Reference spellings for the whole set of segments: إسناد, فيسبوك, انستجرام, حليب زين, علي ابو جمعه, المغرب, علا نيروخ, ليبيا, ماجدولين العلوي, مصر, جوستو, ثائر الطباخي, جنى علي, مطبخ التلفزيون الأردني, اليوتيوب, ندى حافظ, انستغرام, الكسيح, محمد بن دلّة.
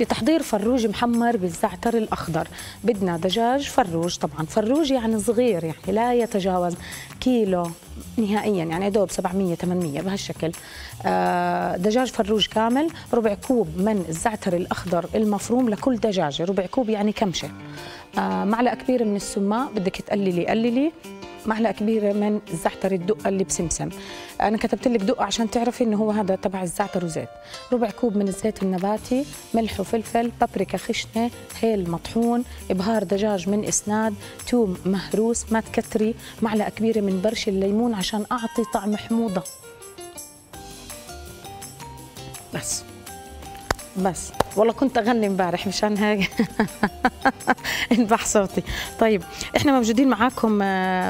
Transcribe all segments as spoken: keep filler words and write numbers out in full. لتحضير فروج محمر بالزعتر الأخضر. بدنا دجاج فروج، طبعا فروج يعني صغير، يعني لا يتجاوز كيلو نهائيا، يعني دوب سبعمية ثمانمية بهالشكل. دجاج فروج كامل، ربع كوب من الزعتر الأخضر المفروم لكل دجاجة، ربع كوب يعني كمشة، معلقة كبيرة من السماق، بدك تقللي قللي، معلقة كبيرة من الزعتر الدقة اللي بسمسم. أنا كتبت لك دقة عشان تعرفي إنه هو هذا تبع الزعتر وزيت. ربع كوب من الزيت النباتي، ملح وفلفل، بابريكا خشنة، هيل مطحون، إبهار دجاج من إسناد، توم مهروس، ما تكتري، معلقة كبيرة من برش الليمون عشان أعطي طعم حموضة. بس بس والله كنت اغني امبارح مشان هيك انبح صوتي. طيب احنا موجودين معاكم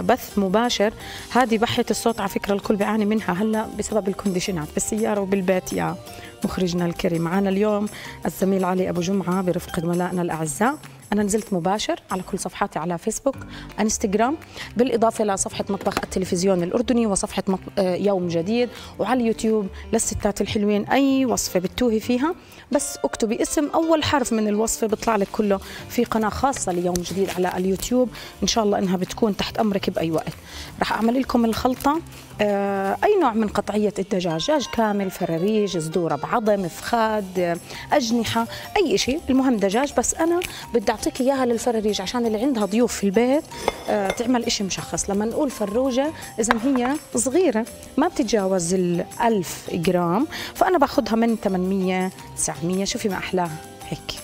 بث مباشر. هذه بحه الصوت على فكره الكل بيعاني منها هلا بسبب الكونديشنات بالسياره وبالبيت يا مخرجنا الكريم. معنا اليوم الزميل علي ابو جمعه برفقه زملائنا الاعزاء. أنا نزلت مباشر على كل صفحاتي على فيسبوك انستجرام، بالإضافة لصفحة مطبخ التلفزيون الأردني وصفحة يوم جديد، وعلى اليوتيوب للستات الحلوين. أي وصفة بتتوهي فيها بس اكتبي اسم أول حرف من الوصفة بيطلع لك كله. في قناة خاصة ليوم جديد على اليوتيوب، إن شاء الله إنها بتكون تحت أمرك بأي وقت. رح أعمل لكم الخلطة، أي نوع من قطعية الدجاج، دجاج كامل، فراريج، صدورة بعظم، فخاد، أجنحة، أي شيء، المهم دجاج. بس أنا بدي أعطيك إياها للفراريج عشان اللي عندها ضيوف في البيت آه تعمل إشي مشخص. لما نقول فروجة إذا هي صغيرة ما بتتجاوز الألف جرام، فأنا باخدها من ثمانمية تسعمية. شوفي ما أحلاها هيك،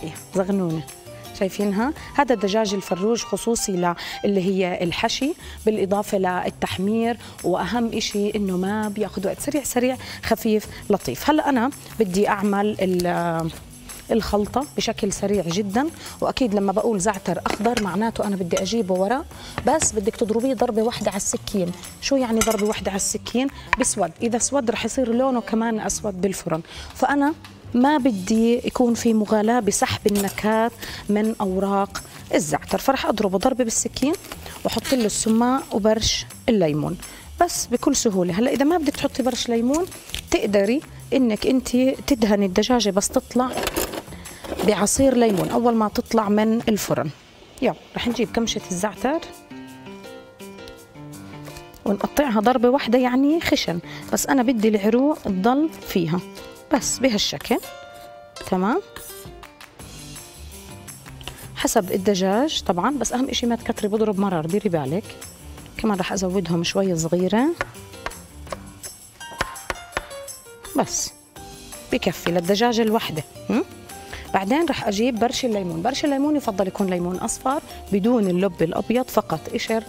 هيا زغنونة، شايفينها؟ هذا الدجاج الفروج خصوصي اللي هي الحشي، بالإضافة للتحمير، وأهم شيء إنه ما بياخد وقت، سريع سريع خفيف لطيف. هلأ أنا بدي أعمل ال الخلطة بشكل سريع جدا. وأكيد لما بقول زعتر أخضر معناته أنا بدي أجيبه وراء، بس بدك تضربيه ضربة واحدة على السكين. شو يعني ضربة واحدة على السكين؟ بسود، إذا سود رح يصير لونه كمان أسود بالفرن. فأنا ما بدي يكون في مغالاة بسحب النكهات من أوراق الزعتر، فرح أضربه ضربة بالسكين وأحط له السماق وبرش الليمون بس بكل سهولة. هلا إذا ما بدك تحطي برش ليمون تقدري إنك أنت تدهني الدجاجة بس تطلع بعصير ليمون أول ما تطلع من الفرن. يلا رح نجيب كمشة الزعتر ونقطعها ضربة واحدة يعني خشن، بس أنا بدي العروق تضل فيها بس بهالشكل. تمام حسب الدجاج طبعا، بس أهم إشي ما تكتري، بضرب مرر ديري بالك. كمان رح أزودهم شوية صغيرة بس بكفي للدجاجة الواحدة. بعدين رح أجيب برش الليمون، برش الليمون يفضل يكون ليمون أصفر بدون اللب الأبيض، فقط قشر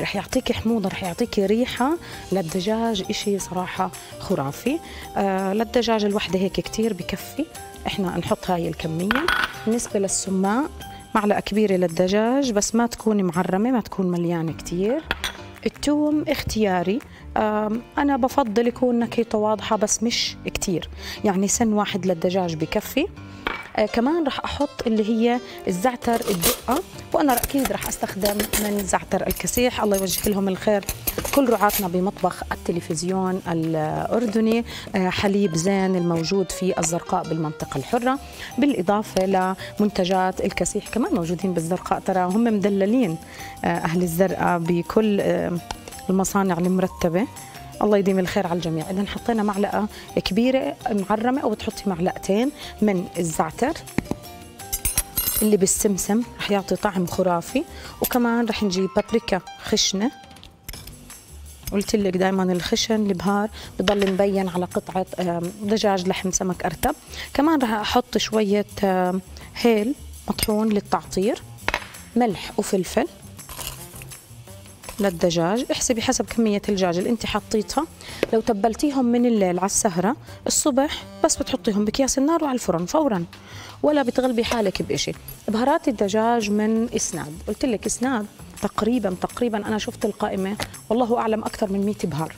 رح يعطيكي حموضة، رح يعطيكي ريحة للدجاج، إشي صراحة خرافي. للدجاج الوحدة هيك كتير بكفي، إحنا نحط هاي الكمية. بالنسبة للسماق معلقة كبيرة للدجاج بس ما تكون معرمة، ما تكون مليانة كتير. التوم اختياري، أنا بفضل يكون نكهته واضحة بس مش كتير، يعني سن واحد للدجاج بكفي. آه كمان رح أحط اللي هي الزعتر الدقة، وأنا أكيد رح أستخدم من زعتر الكسيح، الله يوجه لهم الخير كل رعاتنا بمطبخ التلفزيون الأردني. آه حليب زين الموجود في الزرقاء بالمنطقة الحرة، بالإضافة لمنتجات الكسيح كمان موجودين بالزرقاء، ترى هم مدللين آه أهل الزرقاء بكل آه المصانع المرتبة، الله يديم الخير على الجميع. إذا حطينا معلقة كبيرة معرمة أو تحطي معلقتين من الزعتر اللي بالسمسم، رح يعطي طعم خرافي. وكمان رح نجيب بابريكا خشنة، قلت لك دائما الخشن البهار بضل مبين على قطعة دجاج، لحم، سمك، أرتب. كمان رح أحط شوية هيل مطحون للتعطير، ملح وفلفل للدجاج، احسبي حسب كمية الدجاج اللي انت حطيتها. لو تبلتيهم من الليل على السهرة الصبح بس بتحطيهم بكياس النار وعلى الفرن فورا، ولا بتغلبي حالك بإشي. بهارات الدجاج من إسناد، قلت لك إسناد تقريبا تقريبا أنا شفت القائمة والله أعلم أكثر من مية بهار،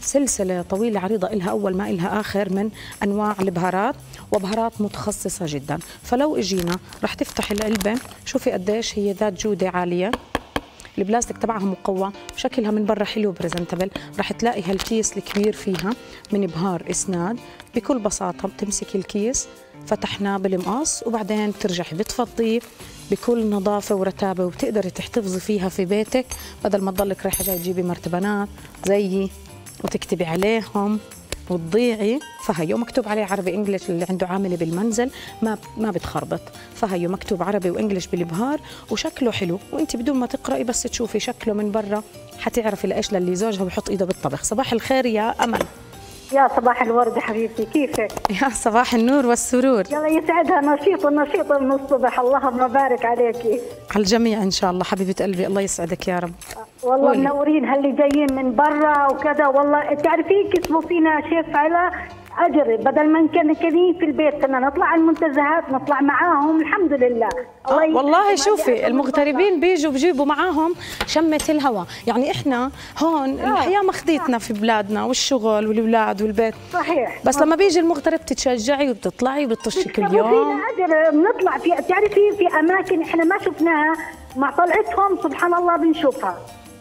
سلسلة طويلة عريضة إلها أول ما إلها آخر من أنواع البهارات، وبهارات متخصصة جدا. فلو إجينا رح تفتح العلبة شوفي قديش هي ذات جودة عالية، البلاستيك تبعها مقوى، شكلها من برا حلو بريزنتبل. راح تلاقي هالكيس الكبير فيها من بهار إسناد. بكل بساطة بتمسكي الكيس، فتحناه بالمقص وبعدين بترجعي بتفضيه بكل نظافة ورتابة، وبتقدري تحتفظي فيها في بيتك بدل ما تضلك رايحة جاي تجيبي مرتبانات زيي وتكتبي عليهم وتضيعي. فهيو مكتوب عليه عربي انجلش، اللي عنده عامله بالمنزل ما ما بتخربط. فهيو مكتوب عربي وانجلش بالبهار، وشكله حلو، وانت بدون ما تقراي بس تشوفي شكله من برا حتعرفي لايش للي زوجها بحط ايده بالطبخ. صباح الخير يا امل. يا صباح الورد حبيبتي، كيفك؟ يا صباح النور والسرور. يلا يسعدها، نشيط النشيط من الصبح، اللهم بارك عليكي. على الجميع ان شاء الله حبيبه قلبي، الله يسعدك يا رب. والله قولي. منورين هاللي جايين من برا وكذا. والله تعرفين كسبوا فينا شيف على اجر، بدل ما نكنكنين في البيت كنا نطلع على المنتزهات نطلع معاهم. الحمد لله الله. والله شوفي المغتربين بيجوا بجيبوا معاهم شمة الهواء، يعني احنا هون آه. الحياه مخديتنا آه. في بلادنا والشغل والولاد والبيت، صحيح. بس آه. لما بيجي المغترب بتتشجعي وبتطلعي وبتطشي كل يوم، فينا اجر بنطلع في، تعرفي في اماكن احنا ما شفناها مع طلعتهم سبحان الله بنشوفها.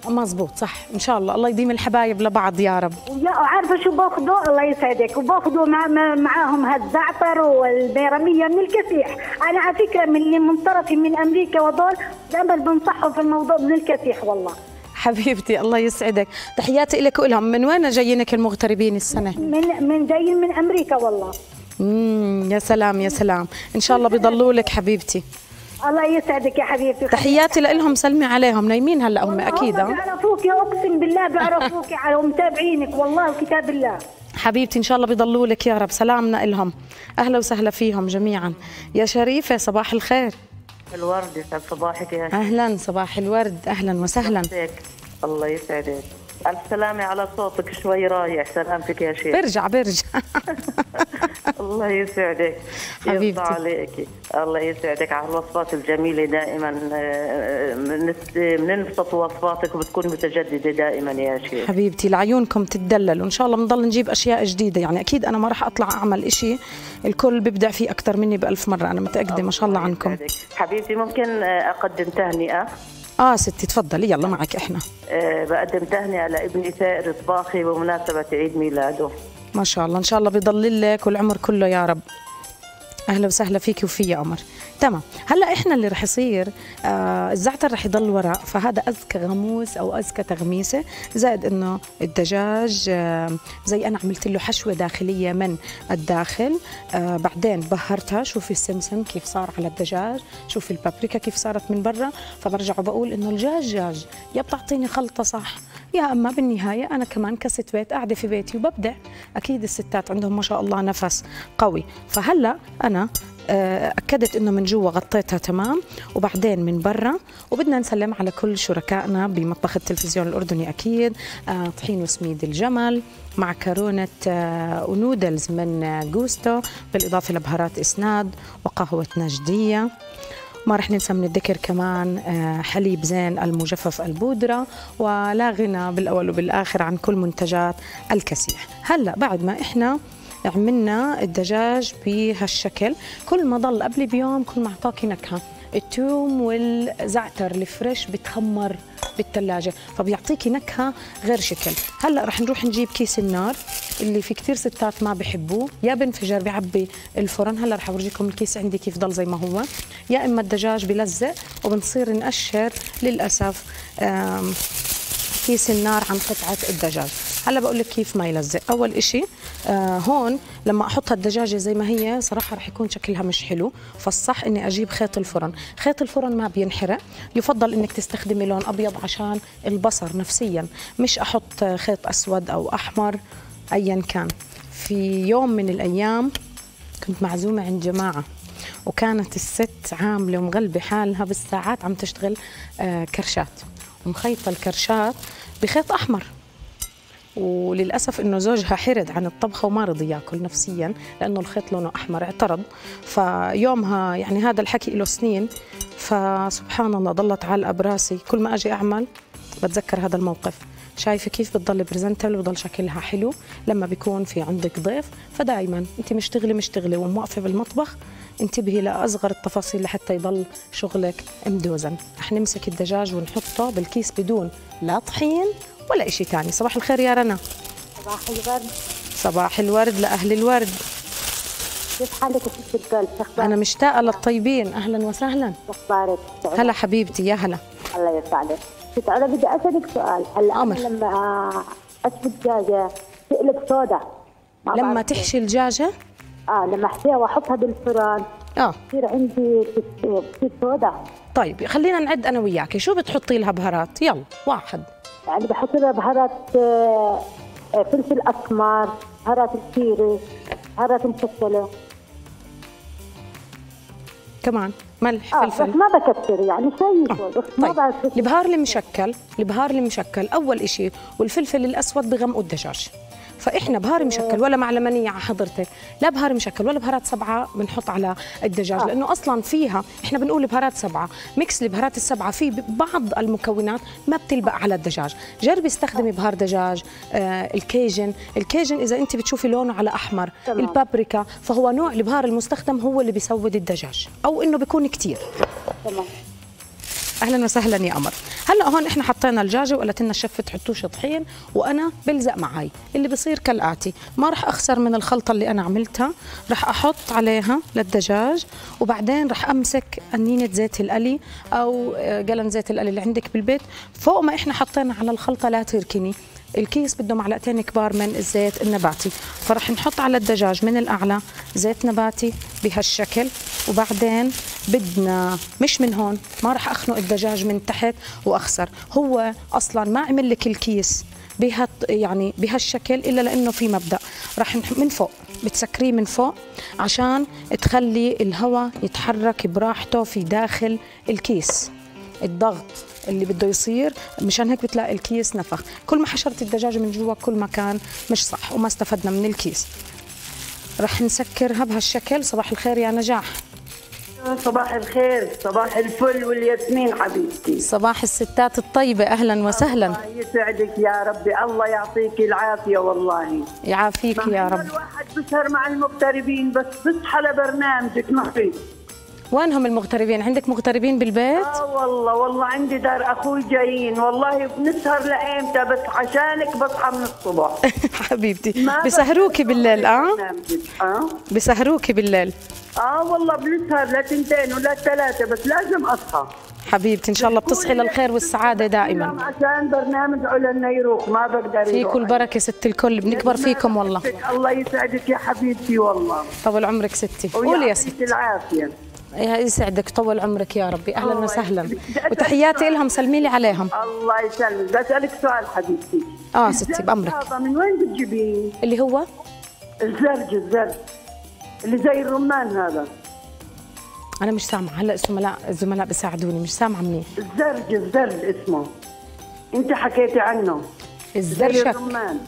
مظبوط صح، ان شاء الله الله يديم الحبايب لبعض يا رب. لا عارفه شو باخذوا، الله يسعدك، وباخذوا مع معاهم هالزعتر والبيرميه من الكسيح. انا على فكره من اللي من طرفي من امريكا وضل دائما بنصحهم في الموضوع من الكسيح. والله حبيبتي الله يسعدك، تحياتي لك ولهم. من وين جايينك المغتربين السنه؟ من من جايين من امريكا والله. امم يا سلام يا سلام، ان شاء الله بيضلوا لك حبيبتي. الله يسعدك يا حبيبتي، تحياتي لهم. سلمي عليهم، نايمين هلا هم اكيد. هم بيعرفوكي اقسم بالله بيعرفوكي ومتابعينك والله وكتاب الله. حبيبتي ان شاء الله بيضلوا لك يا رب، سلامنا لهم، اهلا وسهلا فيهم جميعا. يا شريفه صباح الخير. الورد يسعد صباحك يا شريفه. اهلا، صباح الورد، اهلا وسهلا. الله يسعدك، ألف سلامة على صوتك شوي رايح. سلامتك يا شيخ. برجع برجع الله يسعدك حبيبتي، يرضى عليك، الله يسعدك على الوصفات الجميلة دائما، بننبسط وصفاتك وبتكون متجددة دائما يا شيخ. حبيبتي لعيونكم تتدلل، وإن شاء الله بنضل نجيب أشياء جديدة، يعني أكيد أنا ما راح أطلع أعمل إشي الكل بيبدع فيه أكثر مني بألف مرة، أنا متأكدة ما شاء الله عنكم. حبيبتي ممكن أقدم تهنئة؟ اه ستي تفضلي، يلا معك احنا. أه بقدم تهنئه لابني ثائر الطباخي بمناسبه عيد ميلاده. ما شاء الله، ان شاء الله بيضللك والعمر كله يا رب. اهلا وسهلا فيكي وفي يا قمر. تمام، هلا احنا اللي رح يصير آه الزعتر رح يضل وراء، فهذا اذكى غموس او اذكى تغميسه، زائد انه الدجاج آه زي انا عملت له حشوه داخليه من الداخل، آه بعدين بهرتها. شوفي السمسم كيف صار على الدجاج، شوفي البابريكا كيف صارت من برا. فبرجع وبقول انه الدجاج يا بتعطيني خلطه صح يا اما بالنهايه انا كمان كست بيت قاعده في بيتي وببدع. اكيد الستات عندهم ما شاء الله نفس قوي. فهلا انا أكدت إنه من جوا غطيتها تمام، وبعدين من برا. وبدنا نسلم على كل شركائنا بمطبخ التلفزيون الأردني أكيد. أه طحين وسميد الجمل مع كرونة أه ونودلز من جوستو، بالإضافة لبهارات إسناد وقهوة نجدية. ما رح ننسى من الذكر كمان أه حليب زين المجفف البودرة، ولا غنى بالأول وبالآخر عن كل منتجات الكسيح. هلأ بعد ما إحنا عملنا الدجاج بهالشكل، كل ما ضل قبل بيوم كل ما اعطاكي نكهه. التوم والزعتر الفريش بتخمر بالثلاجه فبيعطيكي نكهه غير شكل. هلا رح نروح نجيب كيس النار اللي في كثير ستات ما بحبوه، يا بنفجر بيعبي الفرن. هلا رح اورجيكم الكيس عندي كيف ضل زي ما هو، يا اما الدجاج بلزق وبنصير نقشر للاسف كيس النار عن قطعه الدجاج. هلا بقول لك كيف ما يلزق. اول إشي آه هون لما احط الدجاجه زي ما هي صراحه رح يكون شكلها مش حلو، فالصح اني اجيب خيط الفرن. خيط الفرن ما بينحرق، يفضل انك تستخدمي لون ابيض عشان البصر نفسيا، مش احط خيط اسود او احمر ايا كان. في يوم من الايام كنت معزومه عند جماعه، وكانت الست عامله ومغلبه حالها بالساعات عم تشتغل آه كرشات، ومخيطه الكرشات بخيط احمر. وللأسف إنه زوجها حرد عن الطبخة وما رضي ياكل نفسياً لأنه الخيط لونه أحمر، اعترض. فيومها يعني هذا الحكي له سنين، فسبحان الله ضلت على براسي كل ما أجي أعمل بتذكر هذا الموقف. شايفه كيف بتضل بريزنتبل وبضل شكلها حلو لما بيكون في عندك ضيف. فدائما انت مشتغله مشتغله وموقفه بالمطبخ انتبهي لاصغر التفاصيل لحتى يضل شغلك مدوزن. رح نمسك الدجاج ونحطه بالكيس بدون لا طحين ولا شيء ثاني. صباح الخير يا رنا. صباح الورد. صباح الورد لاهل الورد. كيف حالك يا ست الكل؟ انا مشتاقه للطيبين. اهلا وسهلا. اخبارك؟ هلا حبيبتي. يا هلا. الله يرضى عليك. ست انا بدي اسالك سؤال. هلا لما اشوي الدجاجه تقلب سودا لما تحشي الدجاجه؟ اه لما احشيها واحطها بالفرن اه بصير عندي كثير سودا. طيب خلينا نعد انا وياكي. شو بتحطي لها بهارات؟ يلا واحد. يعني بحط لها بهارات فلفل اسمر، بهارات الكيري، بهارات مفصله، كمان ملح آه فلفل. بس ما بكثر يعني شيء آه. طيب. ما البهار المشكل، البهار المشكل اول إشي والفلفل الاسود بغمقوا الدجاج. فاحنا بهار مشكل ولا معلمانيه على حضرتك، لا بهار مشكل ولا بهارات سبعه بنحط على الدجاج آه. لانه اصلا فيها احنا بنقول بهارات سبعه، ميكس البهارات السبعه في بعض المكونات ما بتلبق على الدجاج. جربي استخدمي بهار دجاج آه الكيجن، الكيجن اذا انت بتشوفي لونه على احمر، تمام. البابريكا، فهو نوع البهار المستخدم هو اللي بيسود الدجاج او انه بيكون كثير. تمام. اهلا وسهلا يا قمر. هلا هون احنا حطينا الدجاجه وقالت لنا الشفه تحطوش طحين، وانا بلزق معي اللي بصير كالاتي. ما راح اخسر من الخلطه اللي انا عملتها، راح احط عليها للدجاج وبعدين راح امسك قنينه زيت القلي او قلم زيت القلي اللي عندك بالبيت. فوق ما احنا حطينا على الخلطه لا تركني، الكيس بده معلقتين كبار من الزيت النباتي، فراح نحط على الدجاج من الاعلى زيت نباتي بهالشكل. وبعدين بدنا مش من هون، ما راح اخنق الدجاج من تحت واخسر. هو اصلا ما عمل لك الكيس بها يعني بهالشكل الا لانه في مبدا راح من فوق بتسكريه من فوق عشان تخلي الهواء يتحرك براحته في داخل الكيس، الضغط اللي بده يصير. مشان هيك بتلاقي الكيس نفخ. كل ما حشرت الدجاجه من جوا كل ما كان مش صح وما استفدنا من الكيس. رح نسكرها بهالشكل. صباح الخير يا نجاح. صباح الخير. صباح الفل والياسمين حبيبتي. صباح الستات الطيبة. أهلا وسهلا. الله يسعدك يا ربي. الله يعطيك العافية. والله يعافيك يا رب. الواحد بسهر مع المغتربين بس بصحى لبرنامجك. ما في وينهم المغتربين؟ عندك مغتربين بالبيت؟ اه والله والله عندي دار اخوي جايين. والله بنسهر لايمتى بس عشانك بصحى من الصبح. حبيبتي بسهروكي بالليل اه؟ اه بسهروكي بالليل. اه والله بنسهر لتنتين ولا ثلاثة بس لازم اصحى. حبيبتي ان شاء الله بتصحي للخير والسعادة دائما. عشان برنامج علا نيروخ ما بقدر. فيكم البركة ست الكل، بنكبر فيكم والله. الله يسعدك يا حبيبتي والله. طول عمرك ستي. قولي يا ستي العافية. يسعدك. طول عمرك يا ربي. اهلا وسهلا وتحياتي لهم. سلمي لي عليهم. الله يسلمك. بدي اسالك سؤال حبيبتي. اه ستي بامرك. هذا من وين بتجيبيه؟ اللي هو الزرج. الزرج اللي زي الرمان هذا. انا مش سامعه هلا. الزملاء الزملاء بيساعدوني. مش سامعه منيح. الزرج الزرج اسمه. انت حكيتي عنه. الزرشك. الرمان.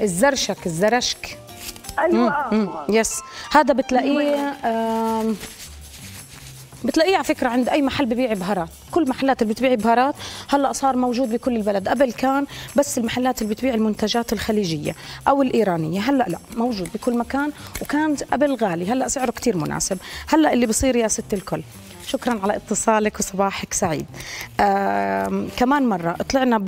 الزرشك الزرشك. ايوه. مم. مم. يس هذا بتلاقيه آه بتلاقيه على فكره عند اي محل ببيع بهارات. كل محلات اللي بتبيع بهارات هلا صار موجود بكل البلد. قبل كان بس المحلات اللي بتبيع المنتجات الخليجيه او الايرانيه. هلا لا موجود بكل مكان، وكان قبل غالي هلا سعره كثير مناسب. هلا اللي بصير يا ست الكل، شكرا على اتصالك وصباحك سعيد. كمان مره طلعنا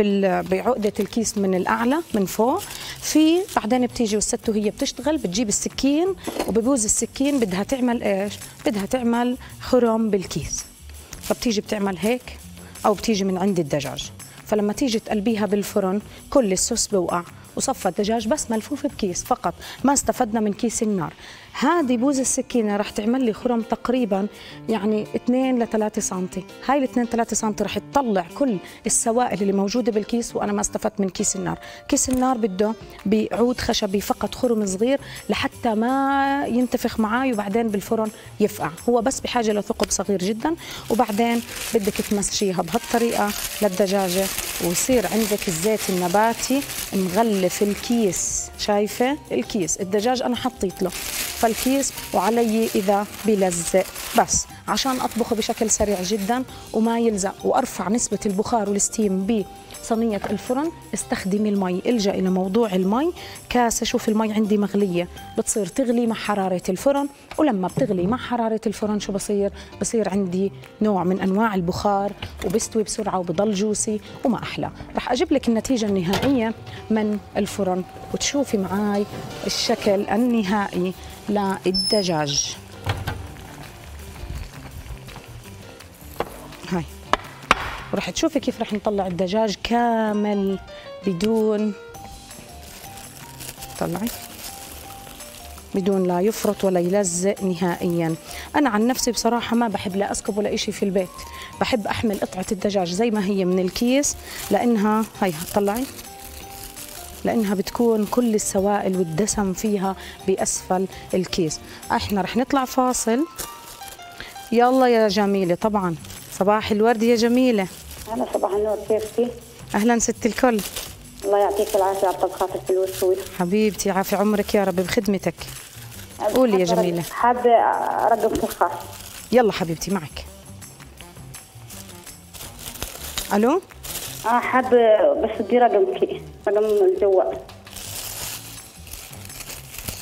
بعقده الكيس من الاعلى من فوق. في بعدين بتيجي والست وهي بتشتغل بتجيب السكين وببوز السكين بدها تعمل ايش؟ بدها تعمل خرم بالكيس. فبتيجي بتعمل هيك او بتيجي من عند الدجاج. فلما تيجي تقلبيها بالفرن كل السوس بوقع وصفى الدجاج بس ملفوف بكيس فقط، ما استفدنا من كيس النار. هذه بوز السكينه راح تعمل لي خرم تقريبا يعني اثنين لثلاثة سم، هاي ال اثنين لثلاثة سم راح تطلع كل السوائل اللي موجوده بالكيس وانا ما استفدت من كيس النار. كيس النار بده بعود خشبي فقط خرم صغير لحتى ما ينتفخ معي وبعدين بالفرن يفقع، هو بس بحاجه لثقب صغير جدا. وبعدين بدك تمسشيها بهالطريقه للدجاجه ويصير عندك الزيت النباتي مغلف الكيس. شايفه الكيس؟ الدجاج انا حطيت له الكيس وعلي إذا بلزق بس عشان أطبخه بشكل سريع جدا وما يلزق وأرفع نسبة البخار والستيم ب صينية الفرن استخدمي المي، الجئي لموضوع المي، كاسة شوف المي عندي مغلية بتصير تغلي مع حرارة الفرن، ولما بتغلي مع حرارة الفرن شو بصير؟ بصير عندي نوع من أنواع البخار وبستوي بسرعة وبضل جوسي وما أحلى. رح أجيب لك النتيجة النهائية من الفرن وتشوفي معاي الشكل النهائي للدجاج. هاي ورح تشوفي كيف رح نطلع الدجاج كامل بدون طلعي بدون لا يفرط ولا يلزق نهائيا. انا عن نفسي بصراحه ما بحب لا اسكب ولا شيء في البيت، بحب احمل قطعه الدجاج زي ما هي من الكيس، لانها هي طلعي لانها بتكون كل السوائل والدسم فيها باسفل الكيس. احنا رح نطلع فاصل. يلا يا جميله. طبعا صباح الورد يا جميلة. أهلا صباح النور، كيفك؟ أهلا ست الكل. الله يعطيك العافية على الطبخات الحلوة السورية. حبيبتي عافية عمرك يا رب. بخدمتك. قولي يا جميلة. حابة أرقم فخار. يلا حبيبتي معك. ألو؟ أه حابة بس بدي رقمك، رقم الجوال.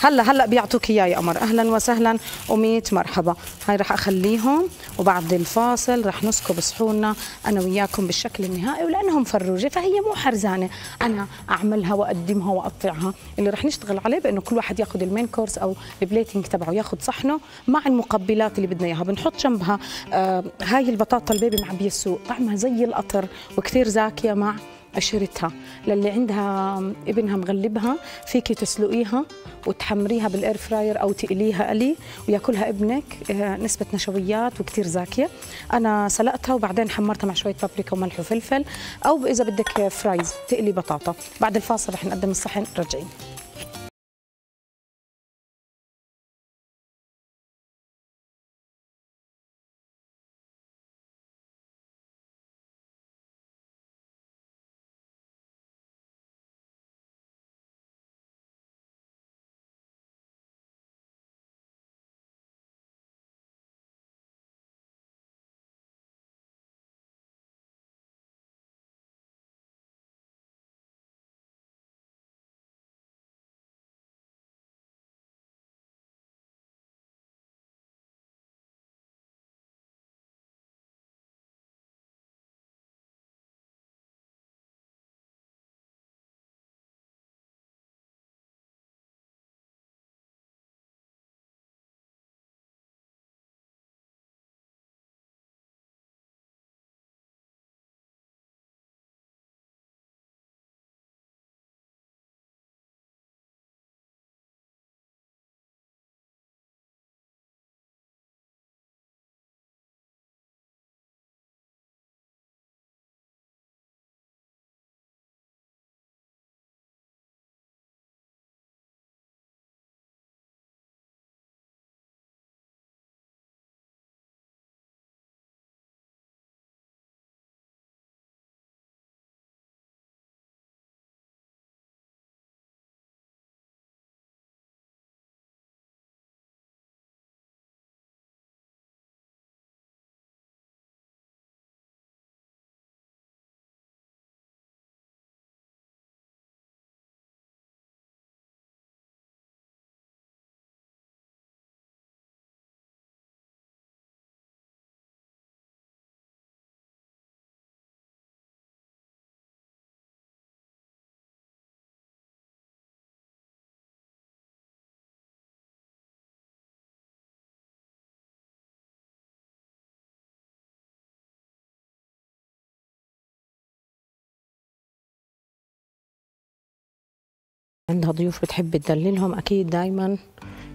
هلا هلا بيعطوك اياه يا قمر. اهلا وسهلا وميت مرحبا. هاي رح اخليهم وبعد الفاصل رح نسكب صحوننا انا وياكم بالشكل النهائي، ولانها مفروجه فهي مو حرزانه، انا اعملها واقدمها واقطعها. اللي رح نشتغل عليه بانه كل واحد ياخذ المين كورس او البليتنج تبعه، ياخذ صحنه مع المقبلات اللي بدنا اياها. بنحط جنبها آه هاي البطاطا البيبي معبيه السوق، طعمها زي القطر وكثير زاكيه مع قشرتها. للي عندها ابنها مغلبها فيكي تسلقيها وتحمريها بالاير فراير او تقليها قلي وياكلها ابنك، نسبه نشويات وكثير زاكيه. انا سلقتها وبعدين حمرتها مع شويه بابريكا وملح وفلفل، او اذا بدك فرايز تقلي بطاطا. بعد الفاصل رح نقدم الصحن، رجعين. عندها ضيوف بتحب تدللهم، اكيد دايما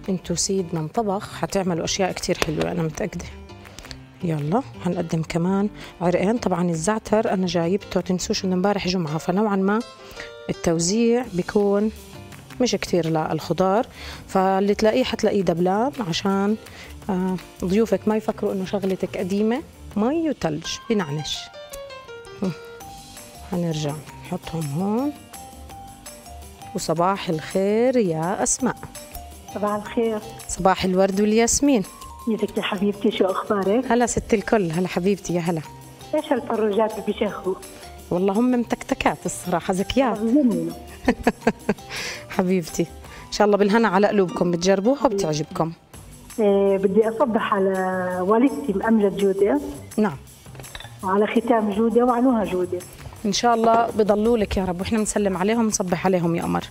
انتو سيد من طبخ هتعملوا اشياء كتير حلوه انا متاكده. يلا هنقدم كمان عرقين. طبعا الزعتر انا جايبته تنسوش انه امبارح جمعه، فنوعا ما التوزيع بيكون مش كتير للخضار، فاللي تلاقيه حتلاقيه دبلان عشان ضيوفك ما يفكروا انه شغلتك قديمه. مي وثلج بنعنش. هنرجع نحطهم هون. وصباح الخير يا أسماء. صباح الخير. صباح الورد والياسمين. كيفك يا حبيبتي، شو أخبارك؟ هلا ست الكل. هلا حبيبتي. يا هلا. ايش هالفروجات اللي بيشهوا؟ والله هم متكتكات الصراحة، ذكيات حبيبتي. إن شاء الله بالهنا على قلوبكم بتجربوها وبتعجبكم. إيه بدي أصبح على والدتي مأمجد جودة. نعم. وعلى ختام جودة وعنوها جودة. إن شاء الله بضلوا لك يا رب، وإحنا بنسلم عليهم ونصبح عليهم يا قمر.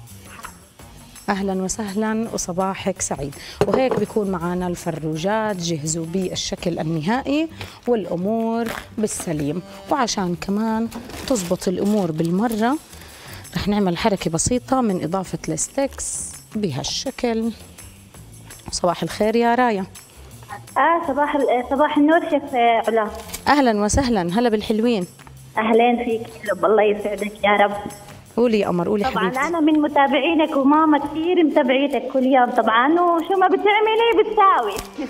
أهلا وسهلا وصباحك سعيد. وهيك بيكون معنا الفروجات، جهزوا بالشكل النهائي والأمور بالسليم. وعشان كمان تزبط الأمور بالمرة رح نعمل حركة بسيطة من إضافة الستيكس بهالشكل. صباح الخير يا رايا. آه صباح صباح النور شيف علا. أهلا وسهلا، هلا بالحلوين. أهلين فيك، الله يسعدك يا رب. قولي يا قمر، قولي حبيبتي. طبعا انا من متابعينك وماما كثير متابعيتك كل يوم طبعا، وشو ما بتعملي بتساوي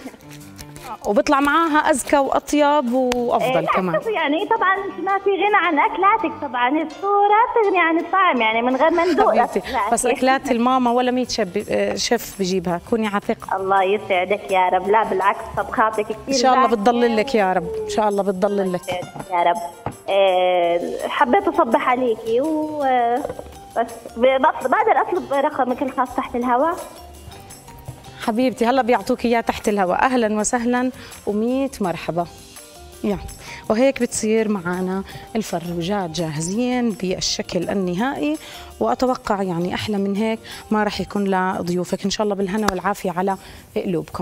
وبطلع معاها أزكى وأطيب وأفضل كمان. يعني طبعا ما في غنى عن أكلاتك، طبعا الصورة تغني عن الطعم، يعني من غير ما ندوق. بس أكلات الماما ولا مية شيف بجيبها، كوني عثقة. الله يسعدك يا رب. لا بالعكس، طبخاتك كثير إن شاء الله بتضل لك يا رب، إن شاء الله بتضل لك يا رب. حبيت أصبح عليكي و بس بقدر أطلب رقمك الخاص تحت الهواء حبيبتي؟ هلا بيعطوك اياه تحت الهواء. اهلا وسهلا وميت مرحبا. يعني وهيك بتصير معنا الفروجات جاهزين بالشكل النهائي، واتوقع يعني احلى من هيك ما راح يكون لضيوفك. ان شاء الله بالهنا والعافيه على قلوبكم.